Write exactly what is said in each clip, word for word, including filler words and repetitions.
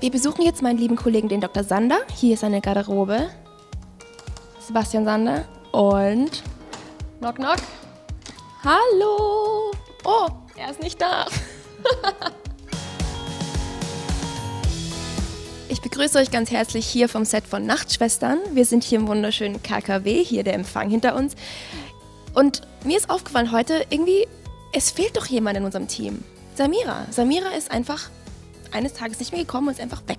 Wir besuchen jetzt meinen lieben Kollegen, den Doktor Sander. Hier ist seine Garderobe. Sebastian Sander und... Knock, knock. Hallo. Oh, er ist nicht da. Ich begrüße euch ganz herzlich hier vom Set von Nachtschwestern. Wir sind hier im wunderschönen K K W, hier der Empfang hinter uns. Und mir ist aufgefallen heute, irgendwie, es fehlt doch jemand in unserem Team. Samira. Samira ist einfach eines Tages nicht mehr gekommen und ist einfach weg.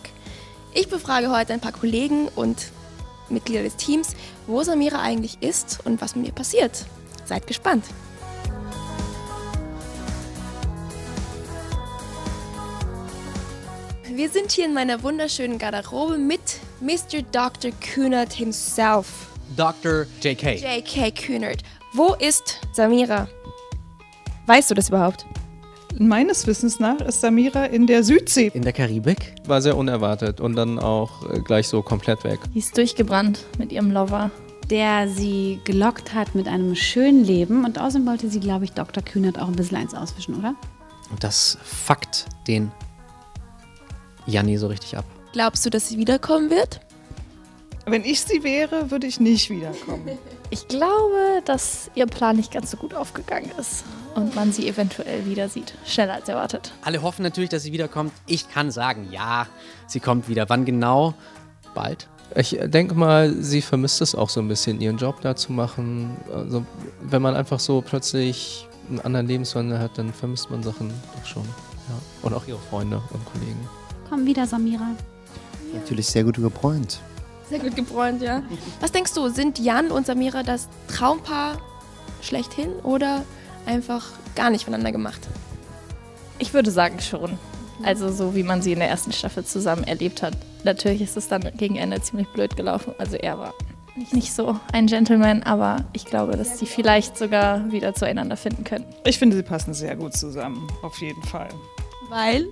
Ich befrage heute ein paar Kollegen und Mitglieder des Teams, wo Samira eigentlich ist und was mit ihr passiert. Seid gespannt. Wir sind hier in meiner wunderschönen Garderobe mit Mister Doktor Kühnert himself. Doktor J K J K Kühnert. Wo ist Samira? Weißt du das überhaupt? Meines Wissens nach ist Samira in der Südsee. In der Karibik. War sehr unerwartet und dann auch gleich so komplett weg. Die ist durchgebrannt mit ihrem Lover, der sie gelockt hat mit einem schönen Leben. Und außerdem wollte sie, glaube ich, Doktor Kühnert auch ein bisschen eins auswischen, oder? Und das fuckt den Janni so richtig ab. Glaubst du, dass sie wiederkommen wird? Wenn ich sie wäre, würde ich nicht wiederkommen. Ich glaube, dass ihr Plan nicht ganz so gut aufgegangen ist und man sie eventuell wieder sieht. Schneller als erwartet. Alle hoffen natürlich, dass sie wiederkommt. Ich kann sagen, ja, sie kommt wieder. Wann genau? Bald. Ich denke mal, sie vermisst es auch so ein bisschen, ihren Job da zu machen. Also, wenn man einfach so plötzlich einen anderen Lebenswandel hat, dann vermisst man Sachen doch schon. Ja. Und auch ihre Freunde und Kollegen. Komm wieder, Samira. Ja. Natürlich sehr gut gebräunt. Sehr gut gebräunt, ja. Was denkst du, sind Jan und Samira das Traumpaar schlechthin oder einfach gar nicht voneinander gemacht? Ich würde sagen schon. Also so, wie man sie in der ersten Staffel zusammen erlebt hat. Natürlich ist es dann gegen Ende ziemlich blöd gelaufen. Also er war nicht so ein Gentleman, aber ich glaube, dass die vielleicht sogar wieder zueinander finden können. Ich finde, sie passen sehr gut zusammen, auf jeden Fall. Weil?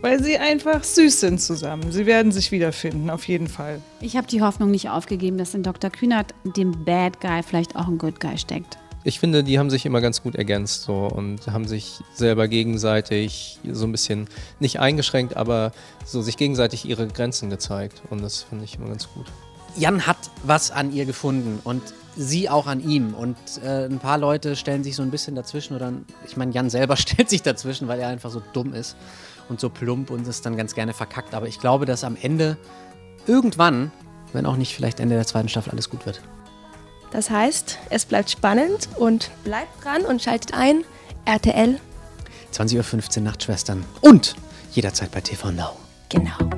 Weil sie einfach süß sind zusammen. Sie werden sich wiederfinden, auf jeden Fall. Ich habe die Hoffnung nicht aufgegeben, dass in Doktor Kühnert, dem Bad Guy, vielleicht auch ein Good Guy steckt. Ich finde, die haben sich immer ganz gut ergänzt so, und haben sich selber gegenseitig so ein bisschen, nicht eingeschränkt, aber so sich gegenseitig ihre Grenzen gezeigt. Und das finde ich immer ganz gut. Jan hat was an ihr gefunden und sie auch an ihm. Und äh, ein paar Leute stellen sich so ein bisschen dazwischen. Oder ich meine, Jan selber stellt sich dazwischen, weil er einfach so dumm ist und so plump und es dann ganz gerne verkackt. Aber ich glaube, dass am Ende irgendwann, wenn auch nicht vielleicht Ende der zweiten Staffel, alles gut wird. Das heißt, es bleibt spannend und bleibt dran und schaltet ein. R T L. zwanzig Uhr fünfzehn Nachtschwestern und jederzeit bei T V Now. Genau.